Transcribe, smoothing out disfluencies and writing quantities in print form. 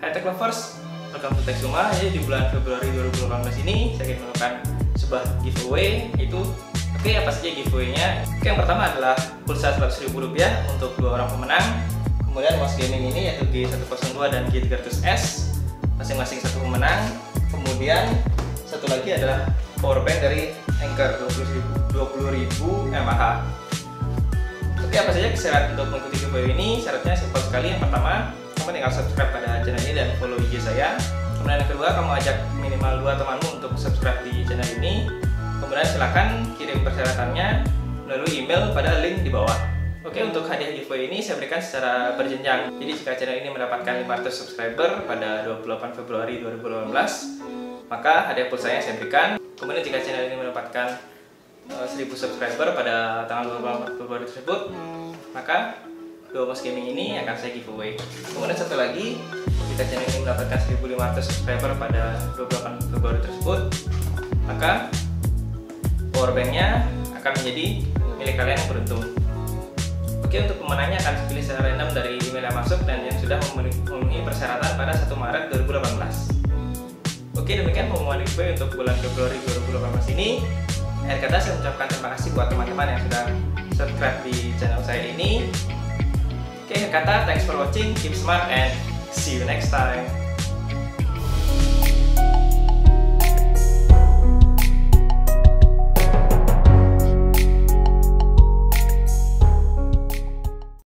Hai TechLovers, welcome to Techsuma. Jadi di bulan Februari 2018 ini saya akan melakukan sebuah giveaway. Itu oke, apa saja giveaway-nya? Oke, yang pertama adalah pulsa Rp100.000 untuk dua orang pemenang. Kemudian mouse gaming ini yaitu G102 dan G300S, masing-masing satu pemenang. Kemudian satu lagi adalah powerbank dari Anker 20.000 mAh. Oke, apa saja syarat untuk mengikuti giveaway ini? Syaratnya simpel sekali. Yang pertama, kamu tinggal subscribe pada channel ini dan follow IG saya. Kemudian yang kedua, kamu ajak minimal 2 temanmu untuk subscribe di channel ini. Kemudian silahkan kirim persyaratannya melalui email pada link di bawah. Oke, untuk hadiah giveaway ini saya berikan secara berjenjang. Jadi jika channel ini mendapatkan 500 subscriber pada 28 Februari 2018, maka hadiah pulsanya saya berikan. Kemudian jika channel ini mendapatkan 1000 subscriber pada tanggal 28 Februari tersebut, maka dua mouse gaming ini akan saya giveaway. Kemudian satu lagi, jika channel ini mendapatkan 1500 subscriber pada 28 Februari tersebut, maka powerbanknya akan menjadi milik kalian yang beruntung. Oke, untuk pemenangnya akan dipilih secara random dari email yang masuk dan yang sudah memenuhi persyaratan pada 1 Maret 2018. Oke, demikian pengumuman giveaway untuk bulan Februari 2018 ini. Akhir kata saya ucapkan terima kasih buat teman-teman yang sudah subscribe di channel saya ini. Oke, kata, thanks for watching, keep smart, and see you next time.